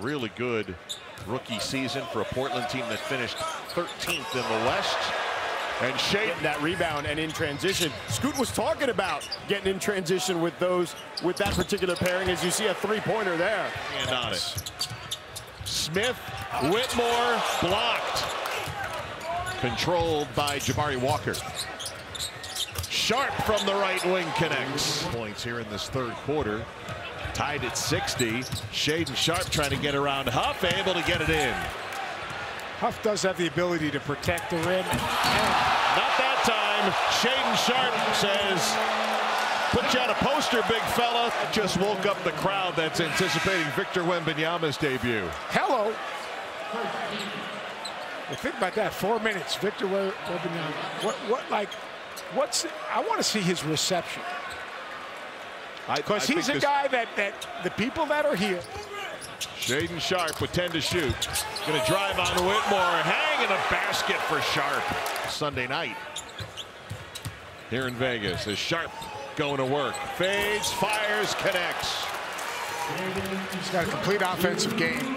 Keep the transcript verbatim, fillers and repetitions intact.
really good rookie season for a Portland team that finished thirteenth in the West. And Shaedon, that rebound and in transition. Scoot was talking about getting in transition with those, with that particular pairing, as you see a three-pointer there. And on it. Smith, Whitmore, blocked. Controlled by Jabari Walker. Sharpe from the right wing connects. Points here in this third quarter. Tied at sixty. Shaedon Sharpe trying to get around Huff, able to get it in. Huff does have the ability to protect the rim. Not that time. Shaedon Sharpe says, put you on a poster, big fella. Just woke up the crowd that's anticipating Victor Wembanyama's debut. Hello. Well, think about that. Four minutes. Victor Wembanyama. What, what, like, what's, I want to see his reception. Because he's a guy that, that the people that are here. Shaedon Sharpe with ten to shoot. Gonna drive on Whitmore. Hang in a basket for Sharpe. Sunday night here in Vegas as Sharpe going to work. Fades, fires, connects. He's got a complete offensive game.